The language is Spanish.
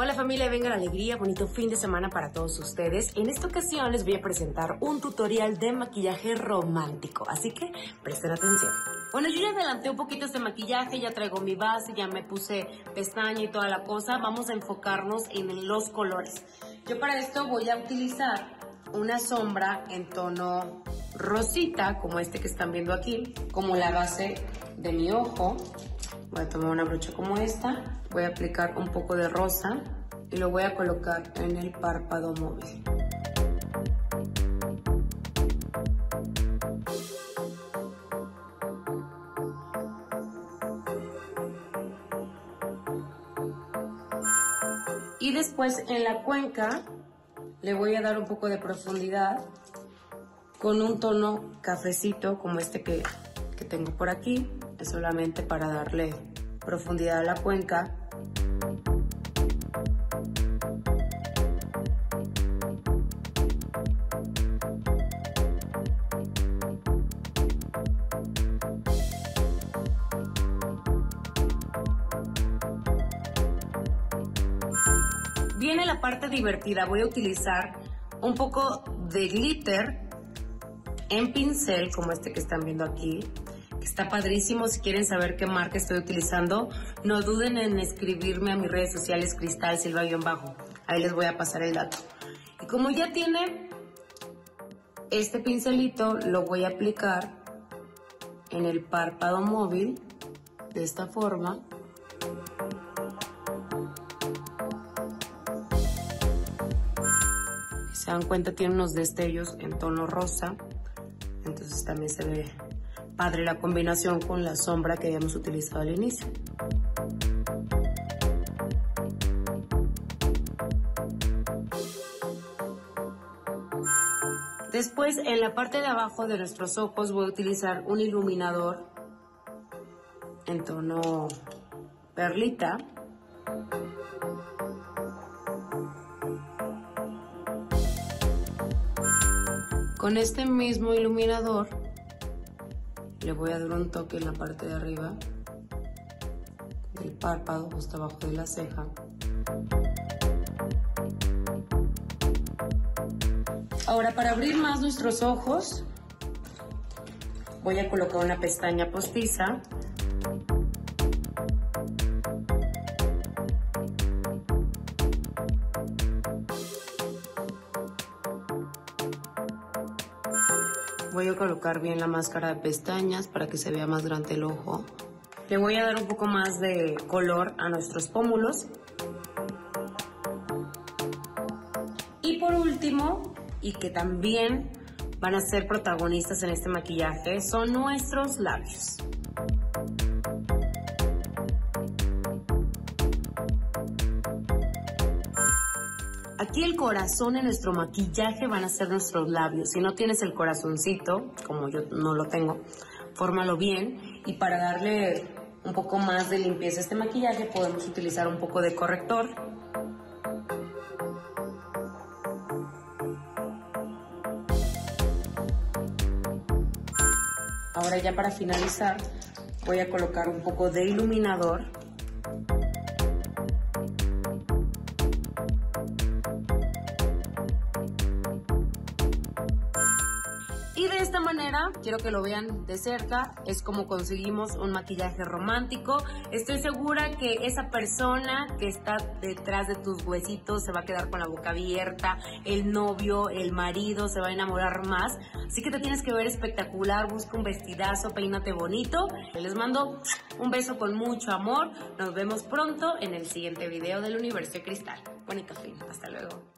Hola familia, venga la alegría, bonito fin de semana para todos ustedes. En esta ocasión les voy a presentar un tutorial de maquillaje romántico, así que presten atención. Bueno, yo ya adelanté un poquito este maquillaje, ya traigo mi base, ya me puse pestaña y toda la cosa. Vamos a enfocarnos en los colores. Yo para esto voy a utilizar una sombra en tono rosita, como este que están viendo aquí, como la base de mi ojo. Voy a tomar una brocha como esta, voy a aplicar un poco de rosa y lo voy a colocar en el párpado móvil. Y después en la cuenca le voy a dar un poco de profundidad con un tono cafecito como este que tengo por aquí. Es solamente para darle profundidad a la cuenca. Viene la parte divertida, voy a utilizar un poco de glitter en pincel como este que están viendo aquí. Está padrísimo. Si quieren saber qué marca estoy utilizando, no duden en escribirme a mis redes sociales, Kristal Silva _. Ahí les voy a pasar el dato. Y como ya tiene este pincelito, lo voy a aplicar en el párpado móvil, de esta forma. Si se dan cuenta, tiene unos destellos en tono rosa, entonces también se ve padre la combinación con la sombra que habíamos utilizado al inicio. Después, en la parte de abajo de nuestros ojos voy a utilizar un iluminador en tono perlita. Con este mismo iluminador le voy a dar un toque en la parte de arriba del párpado, justo abajo de la ceja. Ahora, para abrir más nuestros ojos, voy a colocar una pestaña postiza. Voy a colocar bien la máscara de pestañas para que se vea más grande el ojo. Le voy a dar un poco más de color a nuestros pómulos. Y por último, y que también van a ser protagonistas en este maquillaje, son nuestros labios. Aquí el corazón en nuestro maquillaje van a ser nuestros labios. Si no tienes el corazoncito, como yo no lo tengo, fórmalo bien. Y para darle un poco más de limpieza a este maquillaje, podemos utilizar un poco de corrector. Ahora ya para finalizar, voy a colocar un poco de iluminador. De esta manera, quiero que lo vean de cerca, es como conseguimos un maquillaje romántico. Estoy segura que esa persona que está detrás de tus huesitos se va a quedar con la boca abierta, el novio, el marido se va a enamorar más. Así que te tienes que ver espectacular, busca un vestidazo, peínate bonito. Les mando un beso con mucho amor, nos vemos pronto en el siguiente video del Universo de Kristal. Bonito fin, hasta luego.